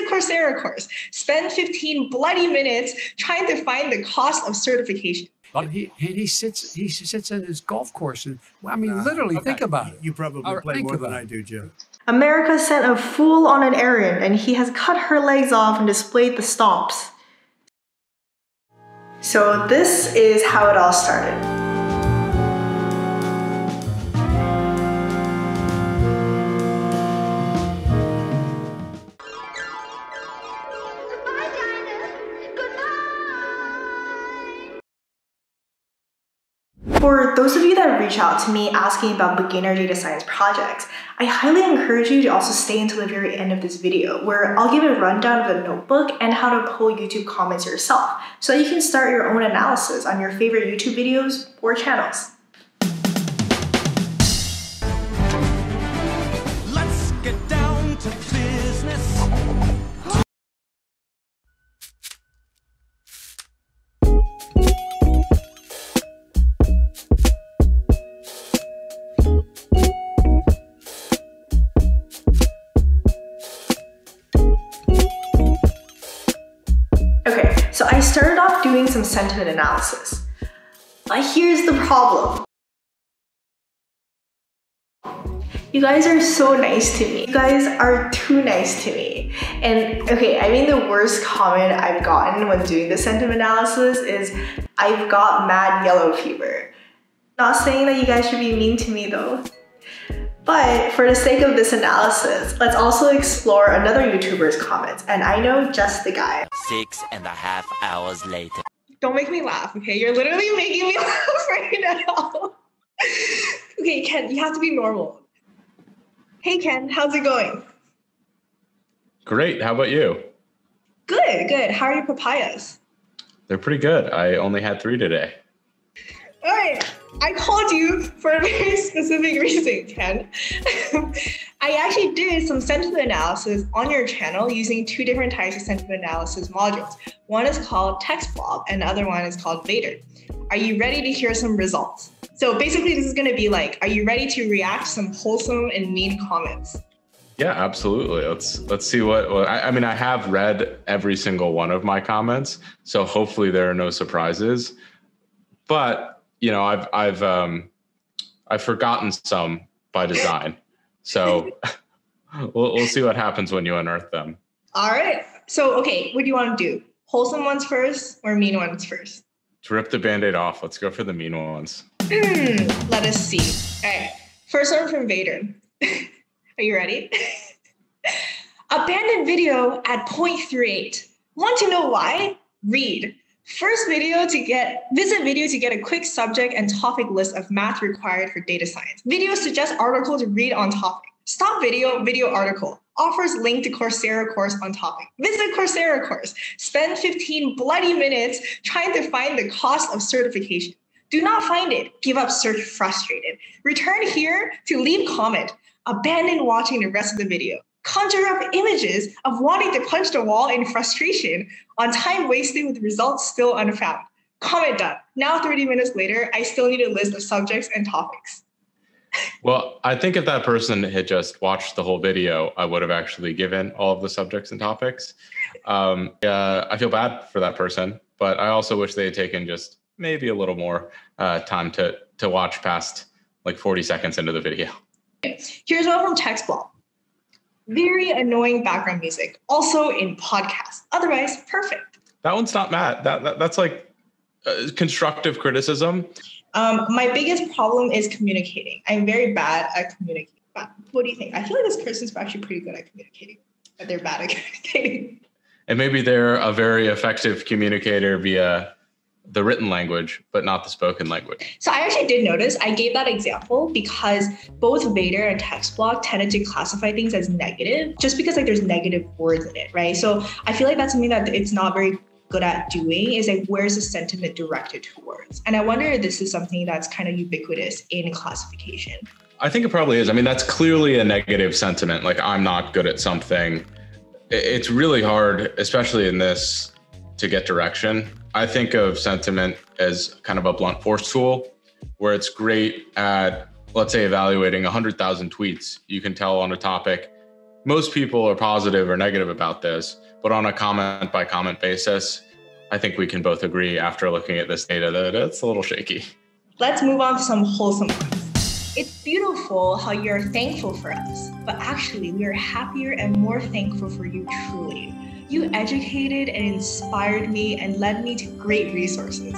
the Coursera course. Spend 15 bloody minutes trying to find the cost of certification. But he sits at his golf course, and I mean, literally, okay. Think about it. You probably play more than I do, Jim. America sent a fool on an errand, and he has cut her legs off and displayed the stumps. So this is how it all started. For those of you that reach out to me asking about beginner data science projects, I highly encourage you to also stay until the very end of this video, where I'll give a rundown of the notebook and how to pull YouTube comments yourself, so that you can start your own analysis on your favorite YouTube videos or channels. Let's get down to business. I started off doing some sentiment analysis. Here's the problem. You guys are so nice to me. You guys are too nice to me. And okay, I mean, the worst comment I've gotten when doing the sentiment analysis is, "I've got mad yellow fever." Not saying that you guys should be mean to me though. But for the sake of this analysis, let's also explore another YouTuber's comments, and I know just the guy. 6.5 hours later. Don't make me laugh, okay? You're literally making me laugh right now. Okay, Ken, you have to be normal. Hey, Ken, how's it going? Great, how about you? Good, good. How are your papayas? They're pretty good. I only had 3 today. All right. I called you for a very specific reason, Ken. I actually did some sentiment analysis on your channel using 2 different types of sentiment analysis modules. One is called TextBlob and the other one is called Vader. Are you ready to hear some results? So basically this is going to be like, are you ready to react to some wholesome and mean comments? Yeah, absolutely. Let's see what I mean, I have read every single one of my comments, so hopefully there are no surprises. But you know, I've forgotten some by design, so we'll see what happens when you unearth them. All right. So, okay, what do you want to do? Wholesome ones first or mean ones first? To rip the Band-Aid off, let's go for the mean ones. Let us see. All right. First one from Vader. Are you ready? Abandoned video at 0.38. Want to know why? Read. Visit video to get a quick subject and topic list of math required for data science. Video suggests article to read on topic. Stop video, video article. Offers link to Coursera course on topic. Visit Coursera course. Spend 15 bloody minutes trying to find the cost of certification. Do not find it. Give up search frustrated. Return here to leave comment. Abandon watching the rest of the video. Conjure up images of wanting to punch the wall in frustration on time wasted with results still unfound. Comment done. Now 30 minutes later, I still need a list of subjects and topics. Well, I think if that person had just watched the whole video, I would have actually given all of the subjects and topics. I feel bad for that person, but I also wish they had taken just maybe a little more time to watch past like 40 seconds into the video. Here's one from TextBlob. Very annoying background music, also in podcasts. Otherwise, perfect. That one's not mad. That's like constructive criticism. My biggest problem is communicating. I'm very bad at communicating. What do you think? I feel like this person's actually pretty good at communicating, but they're bad at communicating. And maybe they're a very effective communicator via the written language, but not the spoken language. So I actually did notice, I gave that example because both Vader and TextBlob tended to classify things as negative, just because like there's negative words in it, right? So I feel like that's something that it's not very good at doing, is like, where's the sentiment directed towards? And I wonder if this is something that's kind of ubiquitous in classification. I think it probably is. I mean, that's clearly a negative sentiment. Like, I'm not good at something. It's really hard, especially in this, to get direction. I think of sentiment as kind of a blunt force tool where it's great at, let's say, evaluating 100,000 tweets. You can tell on a topic, most people are positive or negative about this, but on a comment by comment basis, I think we can both agree after looking at this data that it's a little shaky. Let's move on to some wholesome ones. It's beautiful how you're thankful for us, but actually we are happier and more thankful for you truly. You educated and inspired me and led me to great resources.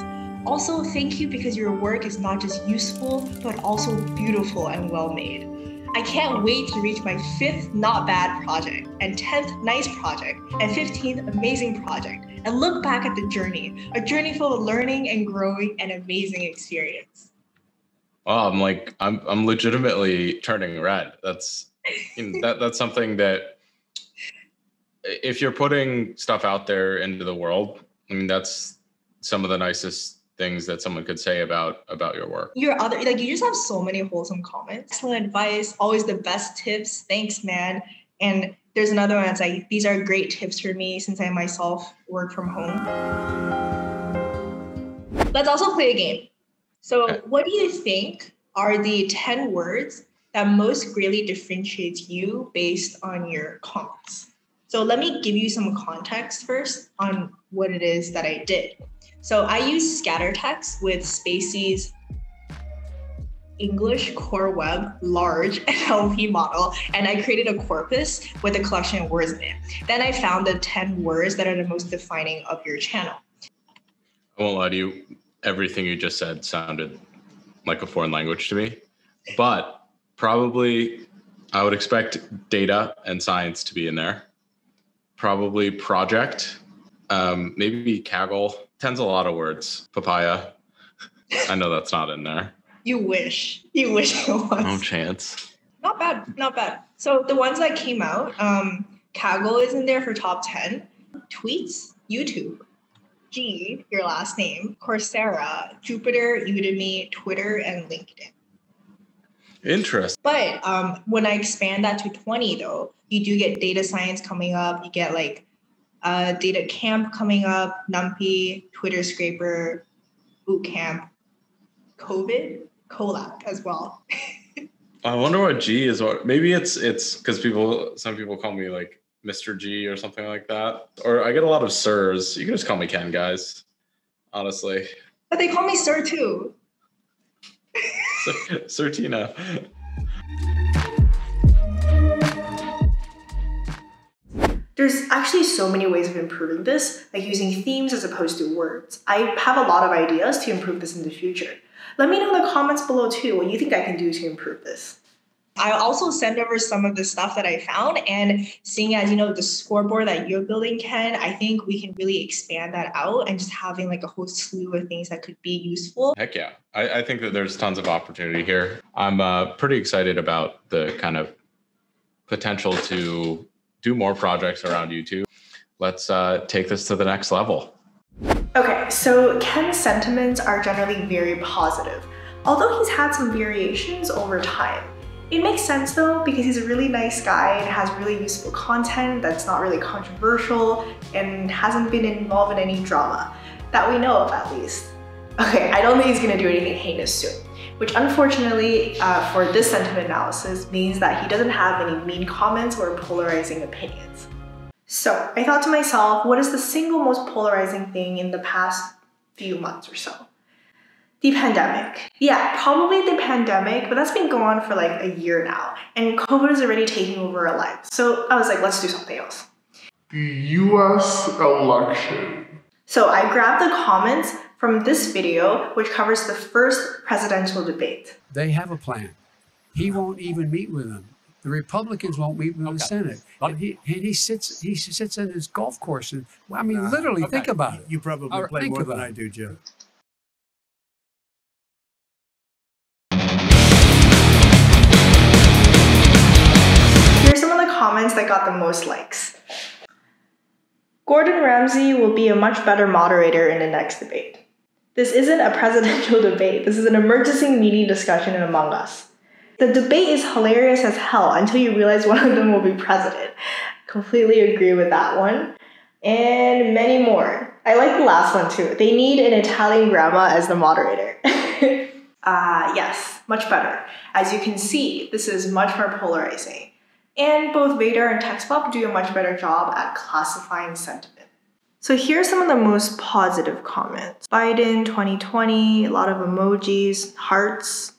Also, thank you because your work is not just useful, but also beautiful and well-made. I can't wait to reach my 5th not bad project, and 10th nice project, and 15th amazing project, and look back at the journey, a journey full of learning and growing and amazing experience. Wow, I'm legitimately turning red. That's, that's something that, if you're putting stuff out there into the world, I mean, that's some of the nicest things that someone could say about your work. You just have so many wholesome comments. Excellent advice, always the best tips. Thanks, man. And there's another one that's like, these are great tips for me since I myself work from home. Let's also play a game. So okay. What do you think are the 10 words that most greatly differentiates you based on your comments? So let me give you some context first on what it is that I did. So I use scatter text with Spacey's English Core Web large NLP model, and I created a corpus with a collection of words in it. Then I found the 10 words that are the most defining of your channel. I won't lie to you, everything you just said sounded like a foreign language to me, but probably I would expect data and science to be in there. Probably project, maybe Kaggle. 10's a lot of words. Papaya. I know that's not in there. You wish. You wish it was. No chance. Not bad. Not bad. So the ones that came out, Kaggle is in there for top 10. Tweets, YouTube, G, your last name, Coursera, Jupyter, Udemy, Twitter, and LinkedIn. Interesting. But when I expand that to 20, though, you do get data science coming up. You get like data camp coming up, NumPy, Twitter scraper, bootcamp, COVID, Colab as well. I wonder what G is. What maybe it's because some people call me like Mr. G or something like that. Or I get a lot of sirs. You can just call me Ken, guys. Honestly. But they call me sir too. Sir Tina. There's actually so many ways of improving this, like using themes as opposed to words. I have a lot of ideas to improve this in the future. Let me know in the comments below too what you think I can do to improve this. I'll also send over some of the stuff that I found, and seeing as, you know, the scoreboard that you're building, Ken, I think we can really expand that out and just having like a whole slew of things that could be useful. Heck yeah. I think that there's tons of opportunity here. I'm pretty excited about the kind of potential to do more projects around YouTube. Let's take this to the next level. Okay, so Ken's sentiments are generally very positive, although he's had some variations over time. It makes sense though, because he's a really nice guy and has really useful content that's not really controversial and hasn't been involved in any drama that we know of, at least. Okay, I don't think he's gonna do anything heinous soon, which unfortunately for this sentiment analysis means that he doesn't have any mean comments or polarizing opinions. So I thought to myself, what is the single most polarizing thing in the past few months or so? The pandemic. Yeah, probably the pandemic, but that's been going on for like a year now, and COVID is already taking over our lives. So I was like, let's do something else. The US election. So I grabbed the comments from this video, which covers the first presidential debate. They have a plan. He won't even meet with them. The Republicans won't meet with the Senate. And he sits in his golf course. And, I mean, literally, think about it. You probably play more than I do, Joe. Comments that got the most likes. Gordon Ramsay will be a much better moderator in the next debate. This isn't a presidential debate. This is an emergency meeting discussion in Among Us. The debate is hilarious as hell until you realize one of them will be president. Completely agree with that one. And many more. I like the last one too. They need an Italian grandma as the moderator. Yes, much better. As you can see, this is much more polarizing. And both Vader and TextBlob do a much better job at classifying sentiment. So here's some of the most positive comments. Biden 2020, a lot of emojis, hearts,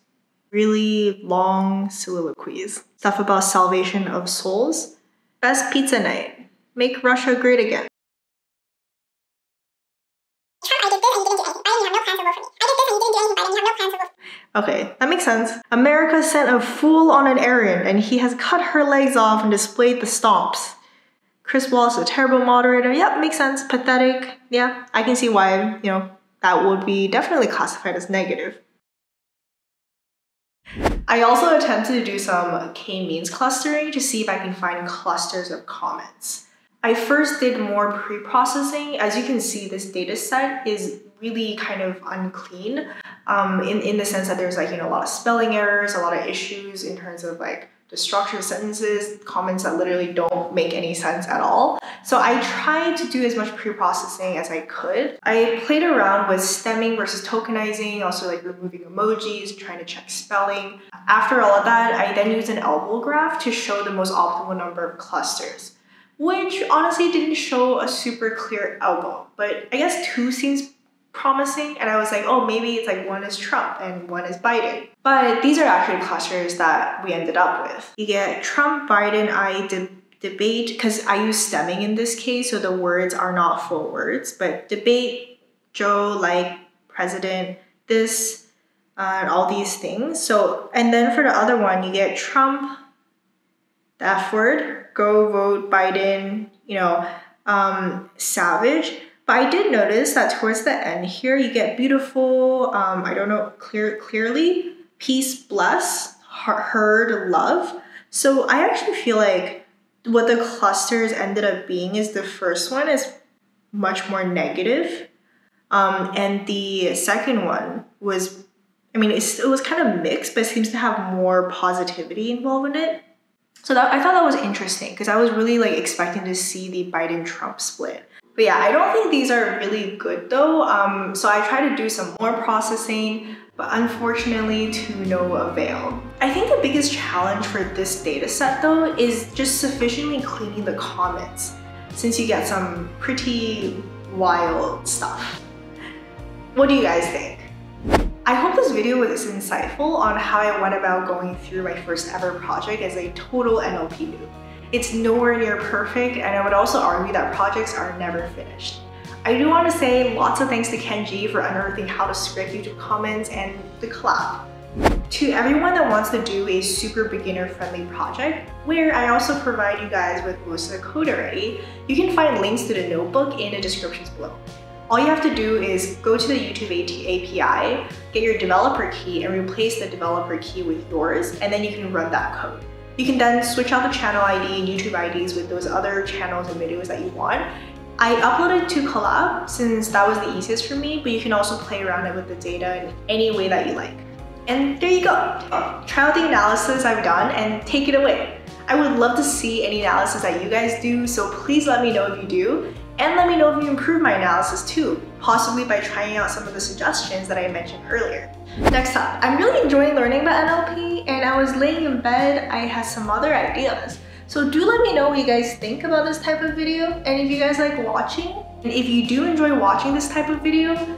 really long soliloquies. Stuff about salvation of souls. Best pizza night. Make Russia great again. Okay, that makes sense. America sent a fool on an errand and he has cut her legs off and displayed the stomps. Chris Wallace is a terrible moderator. Yep, makes sense. Pathetic. Yeah, I can see why, you know, that would be definitely classified as negative. I also attempted to do some K-means clustering to see if I can find clusters of comments. I first did more pre-processing. As you can see, this data set is really kind of unclean. In the sense that there's like, you know, a lot of spelling errors, a lot of issues in terms of like the structure of sentences, comments that literally don't make any sense at all. So I tried to do as much pre-processing as I could. I played around with stemming versus tokenizing, also like removing emojis, trying to check spelling. After all of that, I then used an elbow graph to show the most optimal number of clusters, which honestly didn't show a super clear elbow, but I guess two seems promising, and I was like, oh, maybe it's like one is Trump and one is Biden. But these are actually clusters that we ended up with. You get Trump, Biden, debate, because I use stemming in this case, so the words are not full words, but debate, Joe, like, president, this, and all these things. So, and then for the other one, you get Trump, the F word, go vote Biden, you know, savage. But I did notice that towards the end here, you get beautiful, I don't know, clearly, peace, bless, heard, love. So I actually feel like what the clusters ended up being is the first one is much more negative. And the second one was, I mean, it was kind of mixed, but it seems to have more positivity involved in it. So that, I thought that was interesting because I was really like expecting to see the Biden-Trump split. But yeah, I don't think these are really good though. So I tried to do some more processing, but unfortunately to no avail. I think the biggest challenge for this data set though is just sufficiently cleaning the comments, since you get some pretty wild stuff. What do you guys think? I hope this video was insightful on how I went about going through my first ever project as a total NLP noob. It's nowhere near perfect, and I would also argue that projects are never finished. I do want to say lots of thanks to Ken Jee for unearthing how to script YouTube comments and the collab. To everyone that wants to do a super beginner-friendly project, where I also provide you guys with most of the code already, you can find links to the notebook in the descriptions below. All you have to do is go to the YouTube API, get your developer key, and replace the developer key with yours, and then you can run that code. You can then switch out the channel ID and YouTube IDs with those other channels and videos that you want. I uploaded to Colab since that was the easiest for me, but you can also play around with the data in any way that you like. And there you go. Try out the analysis I've done and take it away. I would love to see any analysis that you guys do, so please let me know if you do. And let me know if you improve my analysis too, possibly by trying out some of the suggestions that I mentioned earlier. Next up, I'm really enjoying learning about NLP, and I was laying in bed, I had some other ideas. So do let me know what you guys think about this type of video, and if you guys like watching. And if you do enjoy watching this type of video,